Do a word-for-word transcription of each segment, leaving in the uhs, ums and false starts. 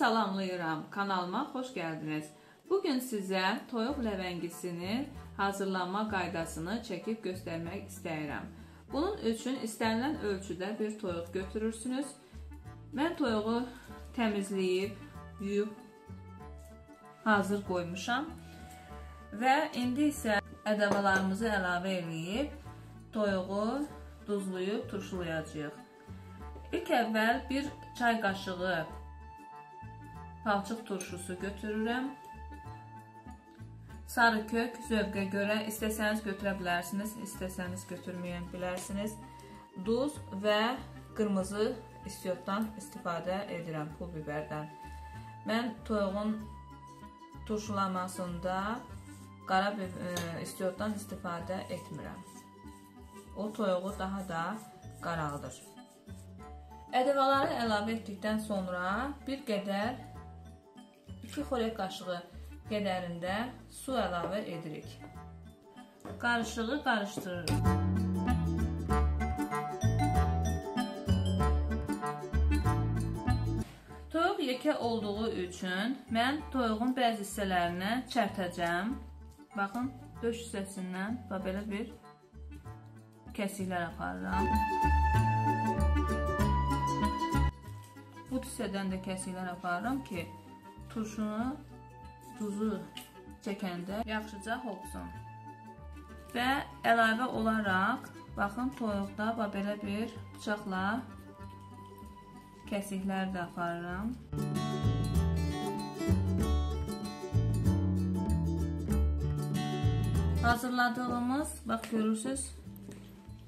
Salamlayıram, kanalıma xoş gəldiniz. Bugün sizə toyuq ləvəngisinin hazırlanma qaydasını çəkib göstərmək istəyirəm. Bunun üçün istənilən ölçüdə bir toyuq götürürsünüz. Mən toyuğu təmizləyib, yuyub hazır qoymuşam. Və indi isə ədəvalarımızı əlavə edib toyuğu duzlayıb turşulayacağıq. İlk əvvəl bir çay qaşığı palçıq turşusu götürürəm. Sarı kök zövqə görə istəsəniz götürə bilərsiniz, istəsəniz götürməyə bilərsiniz. Duz və qırmızı istiotdan istifadə edirəm, pul biberdən. Mən toyuğun turşulamasında qara istiotdan istifadə etmirəm. O toyuğu daha da qaraldır. Ədəvaları əlavə etdikdən sonra bir qədər iki xörək qaşığı qədərində su əlavə edirik. Qarışığı qarışdırırıq. Toyuq yekə olduğu üçün mən toyuğun bəzi hissələrini çərtəcəm. Baxın, döş hissəsindən belə bir kəsiklər aparıram. Bu hissədən də kəsiklər aparıram ki, turşunu, duzu çəkəndə yaxşıca hopsun. Və əlavə olaraq, baxın, toyuqda belə bir bıçaqla kəsiklər də aparıram. Hazırladığımız, bax görürsünüz,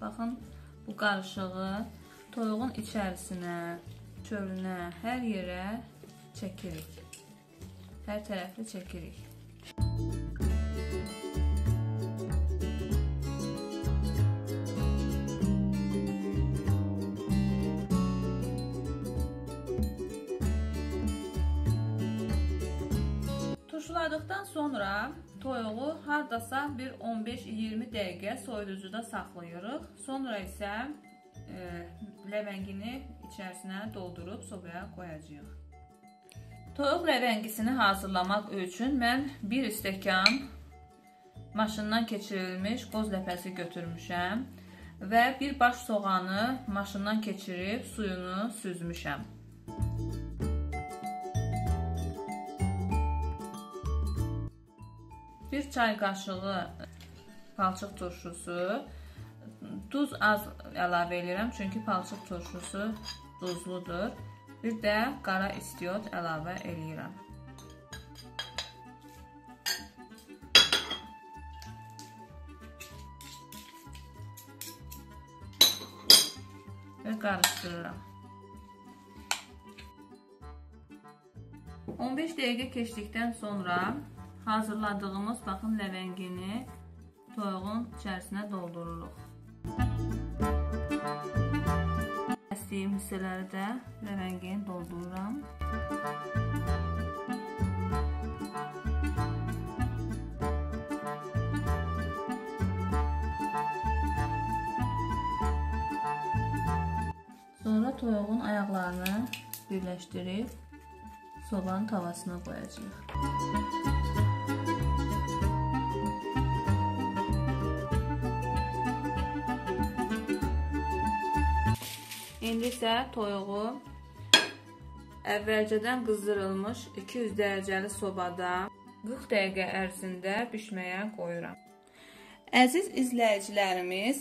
baxın, bu qarışığı toyuğun içərisinə, çölünə, hər yerə çəkirik. Hər tərəfli çəkirik. Turşuladıqdan sonra toyuğu hardasa bir on beş iyirmi dəqiqə soyuducuda saxlayırıq. Sonra isə e, ləvəngini içərisinə doldurub sobaya qoyacağıq. Toyuq ləvəngisini hazırlamaq üçün mən bir stəkan maşından keçirilmiş qoz ləpəsi götürmüşəm və bir baş soğanı maşından keçirib suyunu süzmüşəm. Bir çay qaşığı palçıq turşusu, duz az əlavə edirəm çünki palçıq turşusu duzludur. Bir də qara istiot əlavə eləyirəm. Və qarışdırıram. on beş dəqiqə keçdikdən sonra hazırladığımız, baxın, ləvəngini toyuğun içərisinə doldururuq. Kəsdiyim hissələri də ləvəngini doldururam. Sonra toyuğun ayaqlarını birləşdirib sobanın tavasına qoyacağıq. İndi isə toyuğu əvvəlcədən qızdırılmış iki yüz dərəcəli sobada qırx dəqiqə ərzində bişməyə qoyuram. Əziz izləyicilərimiz,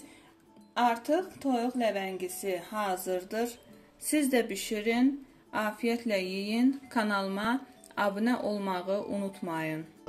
artıq toyuq ləvəngisi hazırdır. Siz də bişirin, afiyetlə yeyin, kanalıma abunə olmağı unutmayın.